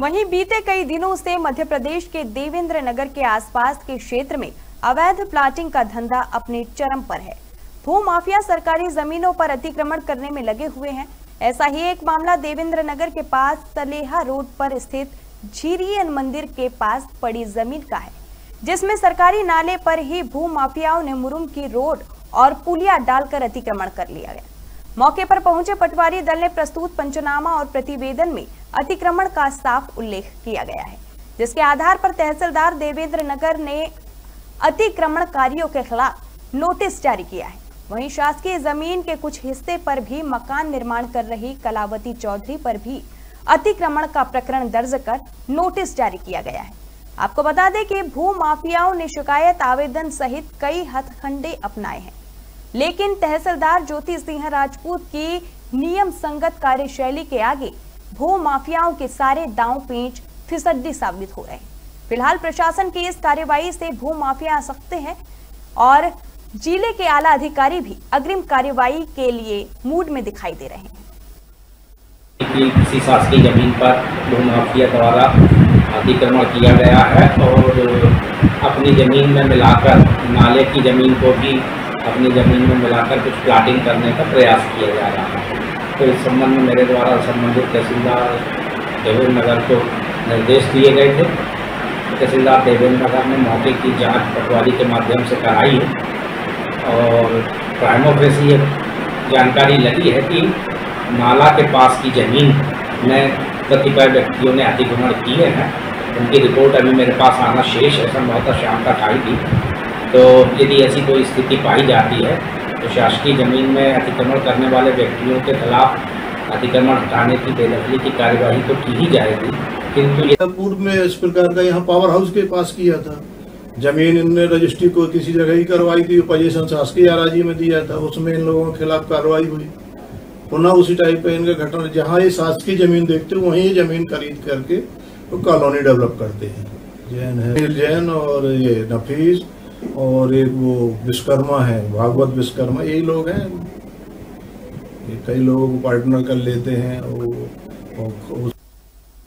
वहीं बीते कई दिनों से मध्य प्रदेश के देवेंद्र नगर के आसपास के क्षेत्र में अवैध प्लाटिंग का धंधा अपने चरम पर है। भू माफिया सरकारी जमीनों पर अतिक्रमण करने में लगे हुए हैं। ऐसा ही एक मामला देवेंद्र नगर के पास तलेहा रोड पर स्थित झीरीयन मंदिर के पास पड़ी जमीन का है, जिसमें सरकारी नाले पर ही भू माफियाओं ने मुरुम की रोड और पुलिया डालकर अतिक्रमण कर लिया गया। मौके पर पहुंचे पटवारी दल ने प्रस्तुत पंचनामा और प्रतिवेदन में अतिक्रमण का साफ उल्लेख किया गया है, जिसके आधार पर तहसीलदार देवेंद्र नगर ने अतिक्रमणकारियों के खिलाफ नोटिस जारी किया है। वहीं शासकीय जमीन के कुछ हिस्से पर भी मकान निर्माण कर रही कलावती चौधरी पर भी अतिक्रमण का प्रकरण दर्ज कर नोटिस जारी किया गया है। आपको बता दें कि भू माफियाओं ने शिकायत आवेदन सहित कई हथकंडे अपनाए हैं, लेकिन तहसीलदार ज्योति सिंह राजपूत की नियम संगत कार्यशैली के आगे भू माफियाओं के सारे दांव पेंच फिसड्डी साबित हो रहे हैं। फिलहाल प्रशासन की इस कार्यवाही से भू माफिया असक्त हैं और जिले के आला अधिकारी भी अग्रिम कार्यवाही के लिए मूड में दिखाई दे रहे हैं। किसी शासकीय जमीन पर भू माफिया द्वारा अतिक्रमण किया गया है और अपनी ज़मीन में मिलाकर नाले की ज़मीन को भी अपनी ज़मीन में मिलाकर कुछ प्लाटिंग करने का प्रयास किया जा रहा है। तो इस संबंध में मेरे द्वारा संबंधित तहसीलदार देवेंद्र नगर को निर्देश दिए गए थे। तहसीलदार देवेंद्र नगर ने मौके की जांच पटवारी के माध्यम से कराई है और प्राइमो फेसी जानकारी लगी है कि नाला के पास की ज़मीन में कतिपय व्यक्तियों ने अतिक्रमण किए हैं। उनकी रिपोर्ट अभी मेरे पास आना शेष है, संभवतः शाम का टाइम थी। तो यदि ऐसी कोई स्थिति पाई जाती है तो शासकीय जमीन में अतिक्रमण करने वाले व्यक्तियों के खिलाफ अतिक्रमण हटाने की बेदखली की कार्यवाही तो की ही जाएगी, किंतु पूर्व में इस प्रकार का यहाँ पावर हाउस के पास किया था जमीन, इनने रजिस्ट्री को किसी जगह ही करवाई थी, पोजीशन शासकीय अराजी में दिया था, उसमें इन लोगों के खिलाफ कार्रवाई हुई। पुनः उसी टाइप पे इनका घटना, जहाँ ये शासकीय जमीन देखते हो वहीं ये जमीन खरीद करके वो तो कॉलोनी डेवलप करते हैं। जैन है अनिल जैन और ये नफीस और एक वो विश्वकर्मा है, भागवत विश्वकर्मा, यही लोग हैं। ये कई लोगों को पार्टनर कर लेते हैं और